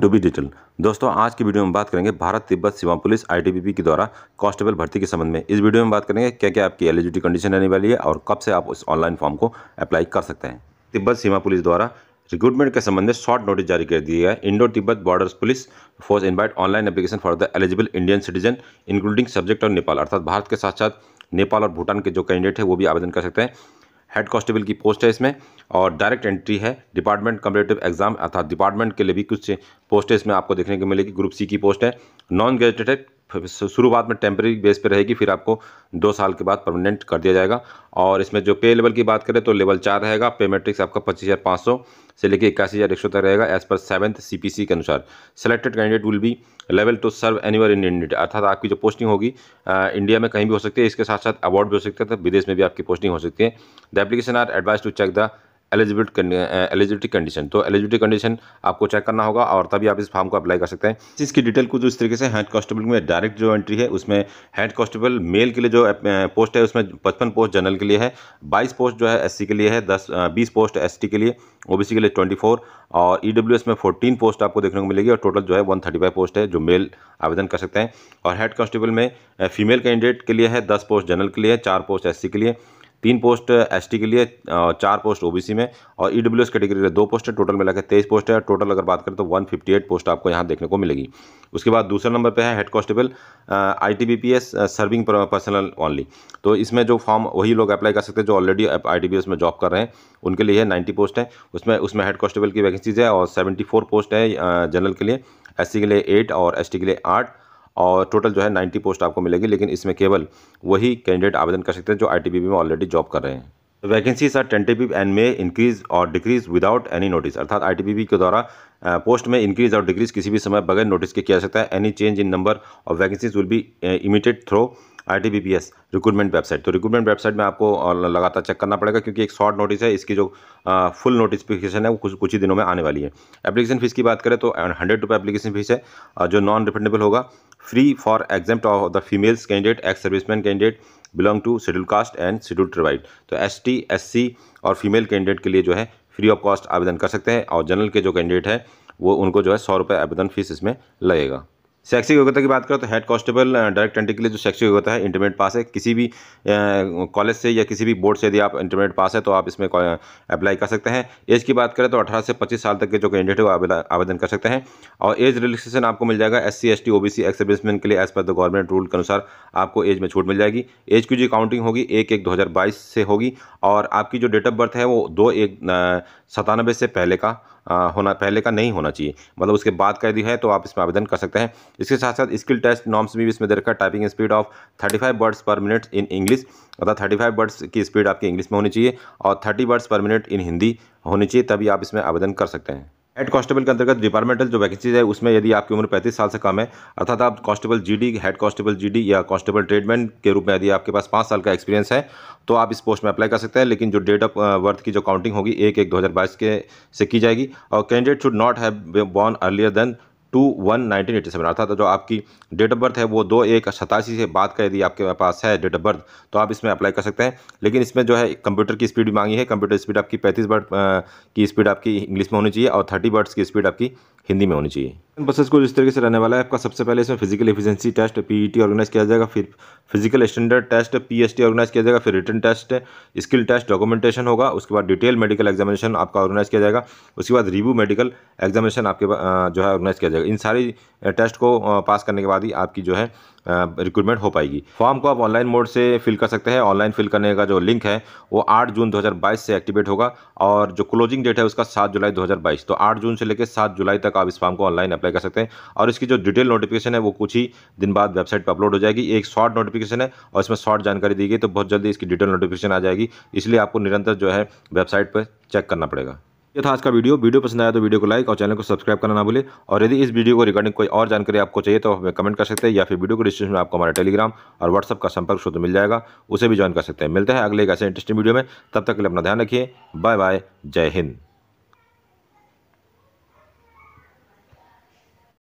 To be detail दोस्तों, आज की वीडियो में बात करेंगे भारत तिब्बत सीमा पुलिस आईटीबीपी के द्वारा कांस्टेबल भर्ती के संबंध में। इस वीडियो में बात करेंगे क्या क्या आपकी एलिजिबिलिटी कंडीशन रहने वाली है और कब से आप उस ऑनलाइन फॉर्म को अप्लाई कर सकते हैं। तिब्बत सीमा पुलिस द्वारा रिक्रूटमेंट के संबंध में शॉर्ट नोटिस जारी कर दिया है। Indo Tibet border police force invite online application for the eligible Indian citizen including subject of Nepal, अर्थात भारत के साथ साथ नेपाल और भूटान के जो कैंडिडेट है वो भी आवेदन कर सकते हैं। हेड कांस्टेबल की पोस्ट है इसमें और डायरेक्ट एंट्री है। डिपार्टमेंट कम्पिटेटिव एग्जाम अर्थात डिपार्टमेंट के लिए भी कुछ पोस्ट है इसमें आपको देखने को मिलेगी। ग्रुप सी की पोस्ट है, नॉन ग्रेजुएटेड है, शुरुआत में टेम्प्रेरी बेस पर रहेगी, फिर आपको 2 साल के बाद परमानेंट कर दिया जाएगा। और इसमें जो पे लेवल की बात करें तो लेवल 4 रहेगा। पे मैट्रिक्स आपका 25,500 से लेकर 81,100 तक रहेगा एज पर 7th CPC के अनुसार। Selected candidate will be level two serve anywhere in India, अर्थात आपकी जो पोस्टिंग होगी इंडिया में कहीं भी हो सकती है, इसके साथ साथ अवार्ड भी हो सकता है, विदेश में भी आपकी पोस्टिंग हो सकती है। The application are advise to check the eligibility condition, तो एलिजिबिलिटी कंडीशन आपको चेक करना होगा और तभी आप इस फॉर्म को अप्लाई कर सकते हैं। इसकी डिटेल कुछ इस तरीके से हेड कांस्टेबल में डायरेक्ट जो एंट्री है उसमें हेड कांस्टेबल मेल के लिए जो पोस्ट है उसमें 55 पोस्ट जनरल के लिए है, 22 पोस्ट जो है SC के लिए है, 20 पोस्ट ST के लिए, OBC के लिए 24 और EWS में 14 पोस्ट आपको देखने को मिलेगी और टोटल जो है 135 पोस्ट है जो मेल आवेदन कर सकते हैं। और हेड कांस्टेबल में फीमेल कैंडिडेट के लिए है 10 पोस्ट जनरल के लिए, 4 पोस्ट SC के लिए, 3 पोस्ट ST के लिए, 4 पोस्ट OBC में और EWS कैटेगरी के 2 पोस्ट है। टोटल मिलाकर 23 पोस्ट है। टोटल अगर बात करें तो 158 पोस्ट आपको यहाँ देखने को मिलेगी। उसके बाद दूसरे नंबर पे है head constable ITBPS serving personal only, तो इसमें जो फॉर्म वही लोग अप्लाई कर सकते हैं जो ऑलरेडी ITBPS में जॉब कर रहे हैं, उनके लिए 90 पोस्ट है। उसमें हेड कांस्टेबल की वैकेंसीज है और 74 पोस्ट है जनरल के लिए, SC के लिए 8 और ST के लिए 8 और टोटल जो है 90 पोस्ट आपको मिलेगी। लेकिन इसमें केवल वही कैंडिडेट आवेदन कर सकते हैं जो ITBP में ऑलरेडी जॉब कर रहे हैं। Vacancies are tentative and may increase और डिक्रीज विदाउट एनी नोटिस, अर्थात ITBP के द्वारा पोस्ट में इंक्रीज और डिक्रीज किसी भी समय बगैर नोटिस के किया जा सकता है। Any change in number of vacancies will be emitted through ITBPS recruitment website, तो रिक्रूटमेंट वेबसाइट में आपको लगातार चेक करना पड़ेगा क्योंकि एक शॉर्ट नोटिस है, इसकी जो फुल नोटिफिकेशन है वो कुछ ही दिनों में आने वाली है। एप्लीकेशन फीस की बात करें तो ₹100 एप्लीकेशन फीस है जो नॉन रिफंडेबल होगा। Free for exempt of the females candidate, ex serviceman candidate, belong to schedule caste and schedule tribe, तो ST, SC और फीमेल कैंडिडेट के लिए जो है फ्री ऑफ कॉस्ट आवेदन कर सकते हैं। और जनरल के जो कैंडिडेट है वो उनको जो है ₹100 आवेदन फीस इसमें लगेगा। शैक्षिक योग्यता की बात करें तो हेड कांस्टेबल डायरेक्ट एंट्री के लिए जो शैक्षिक योग्यता है इंटरमीडिएट पास है, किसी भी कॉलेज से या किसी भी बोर्ड से यदि आप इंटरमीडिएट पास है तो आप इसमें अप्लाई कर सकते हैं। एज की बात करें तो 18 से 25 साल तक के जो कैंडिडेट है वो आवेदन कर सकते हैं। और एज रिलैक्सेशन आपको मिल जाएगा SC, ST, OBC ex serviceman के लिए as per the government rule के अनुसार आपको एज में छूट मिल जाएगी। एज की जो काउंटिंग होगी 1/1/2022 से होगी और आपकी जो डेट ऑफ बर्थ है वो 2/1/97 से पहले का नहीं होना चाहिए, मतलब उसके बाद का यदि है तो आप इसमें आवेदन कर सकते हैं। इसके साथ साथ स्किल टेस्ट नॉर्म्स भी इसमें दे रखा है, typing speed of 35 words per minute in English, अर्थात 35 वर्ड्स की स्पीड आपकी इंग्लिश में होनी चाहिए और 30 वर्ड्स पर मिनट इन हिंदी होनी चाहिए, तभी आप इसमें आवेदन कर सकते हैं। हेड कांस्टेबल के अंतर्गत डिपार्टमेंटल जो वैकेंसीज है उसमें यदि आपकी उम्र 35 साल से कम है, अर्थात आप constable GD, head constable GD या कांस्टेबल ट्रेडमैन के रूप में यदि आपके पास 5 साल का एक्सपीरियंस है तो आप इस पोस्ट में अप्लाई कर सकते हैं। लेकिन जो डेट ऑफ बर्थ की जो काउंटिंग होगी 1/1/2022 के से की जाएगी। और candidate should not have born earlier than 2/1/1987, अर्थात जो आपकी डेट ऑफ बर्थ है वो 2/1/87 से बाद का यदि आपके पास है डेट ऑफ बर्थ तो आप इसमें अप्लाई कर सकते हैं। लेकिन इसमें जो है कंप्यूटर की स्पीड भी मांगी है, कंप्यूटर स्पीड आपकी 35 वर्ड की स्पीड आपकी इंग्लिश में होनी चाहिए और 30 वर्ड्स की स्पीड आपकी हिंदी में होनी चाहिए। प्रोसेस को इस तरीके से रहने वाला है आपका। सबसे पहले इसमें physical efficiency test PET organise किया जाएगा, फिर physical standard test PST organise किया जाएगा, फिर written test, skill test, documentation होगा, उसके बाद डिटेल मेडिकल एग्जामिनेशन आपका ऑर्गेनाइज किया जाएगा, उसके बाद रिव्यू मेडिकल एग्जामिनेशन आपके जो है ऑर्गेनाइज किया जाएगा। इन सारी टेस्ट को पास करने के बाद ही आपकी जो है रिक्रूटमेंट हो पाएगी। फॉर्म को आप ऑनलाइन मोड से फिल कर सकते हैं। ऑनलाइन फिल करने का जो लिंक है वो 8 जून 2022 से एक्टिवेट होगा और जो क्लोजिंग डेट है उसका 7 जुलाई 2022, तो 8 जून से लेकर 7 जुलाई तक आप इस फॉर्म को ऑनलाइन अप्लाई कर सकते हैं। और इसकी जो डिटेल नोटिफिकेशन है वो कुछ ही दिन बाद वेबसाइट पर अपलोड हो जाएगी। एक शॉर्ट नोटिफिकेशन है और इसमें शॉर्ट जानकारी दी गई, तो बहुत जल्दी इसकी डिटेल नोटिफिकेशन आ जाएगी, इसलिए आपको निरंतर जो है वेबसाइट पर चेक करना पड़ेगा। ये था आज का वीडियो पसंद आया तो वीडियो को लाइक और चैनल को सब्सक्राइब करना ना भूलें। और यदि इस वीडियो को रिगार्डिंग कोई और जानकारी आपको चाहिए तो हमें कमेंट कर सकते हैं या फिर वीडियो को डिस्क्रिप्शन में आपको हमारा टेलीग्राम और व्हाट्सअप का संपर्क सूत्र मिल जाएगा, उसे भी ज्वाइन कर सकते हैं। मिलते हैं अगले एक ऐसे इंटरेस्टिंग वीडियो में, तब तक के लिए अपना ध्यान रखिए। बाय बाय, जय हिंद।